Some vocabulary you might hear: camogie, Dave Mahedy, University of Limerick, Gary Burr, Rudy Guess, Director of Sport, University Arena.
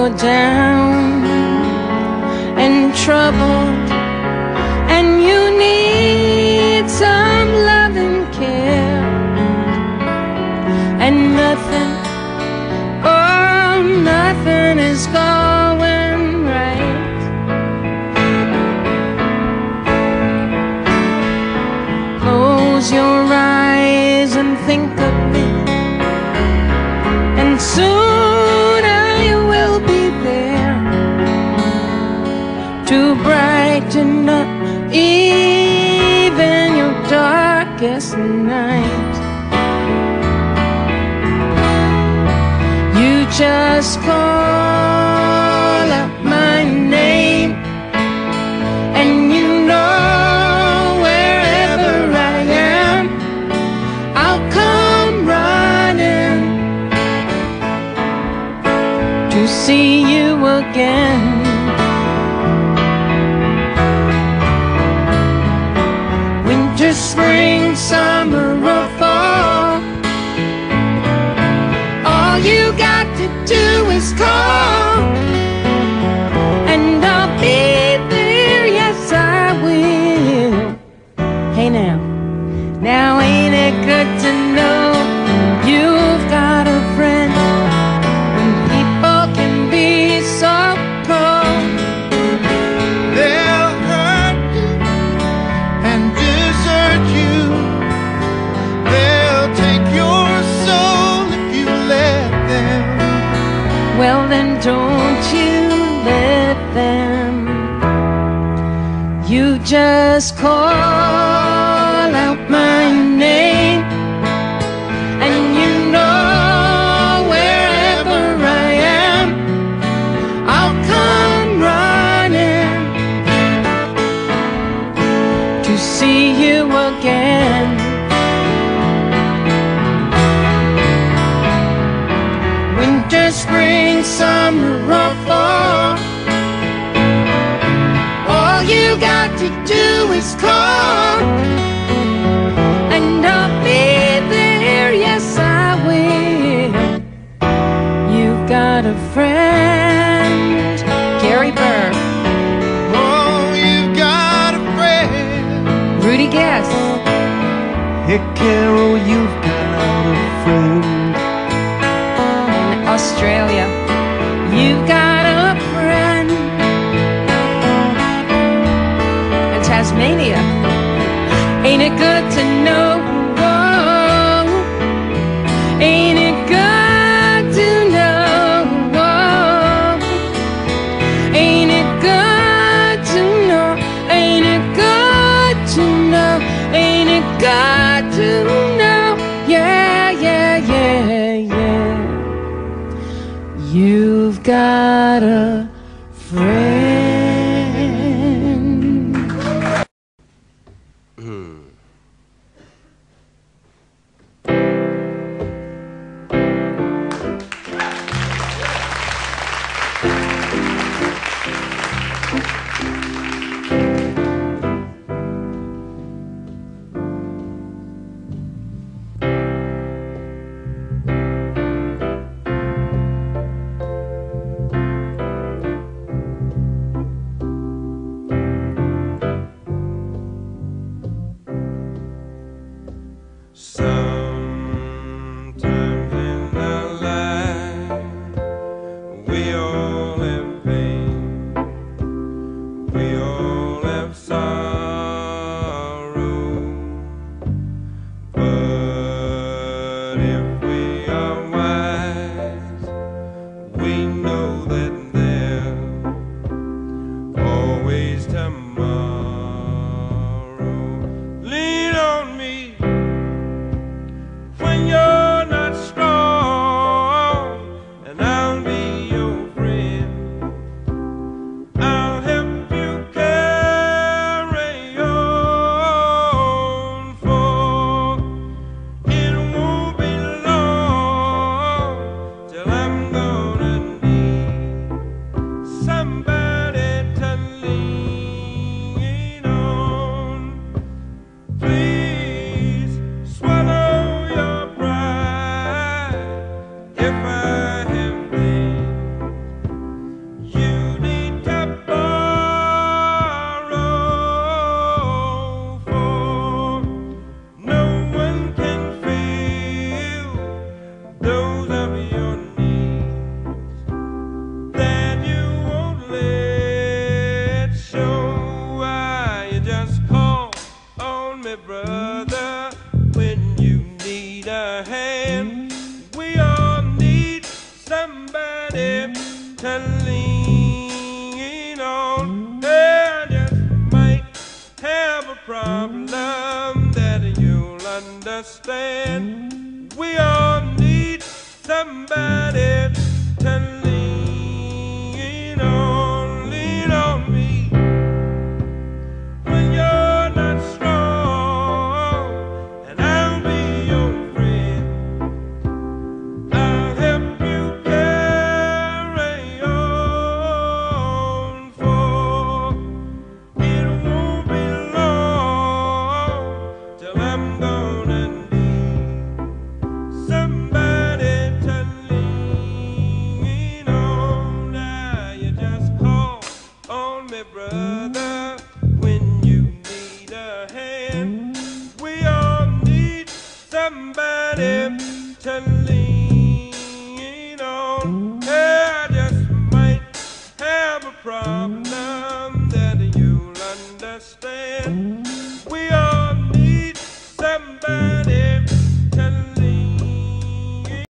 you're down and troubled and you need some love and care, and nothing, oh, nothing is going right. Close your eyes and think of it, and soon to brighten up even your darkest night. You just call out my name, and you know wherever I am, I'll come running to see you again. Spring, summer, or fall, all you got to do is call, and I'll be there, yes I will. Hey now, now ain't it good to know you've got a friend, when people can be so cold? They'll hurt you and you, they'll take your soul if you let them. Well then don't you let them. You just call out my name, and you know wherever I am, I'll come running to see you again. Winter, spring, summer, or fall, all you got to do is call, and I'll be there, yes I will. You've got a friend, Gary Burr. Oh, you've got a friend, Rudy Guess. Hey Carol, you've got a friend. Australia, you've got a friend. And Tasmania, ain't it good to know? Whoa. Ain't it good to know? Whoa. Ain't it good to know? Ain't it good to know? Ain't it good? To know, yeah, yeah, yeah, yeah. You've got a friend. understand. We all need somebody to lean on me. When you're not strong, and I'll be your friend. I'll help you carry on, for it won't be long till I'm gonna need somebody. Brother, when you need a hand, we all need somebody to lean on.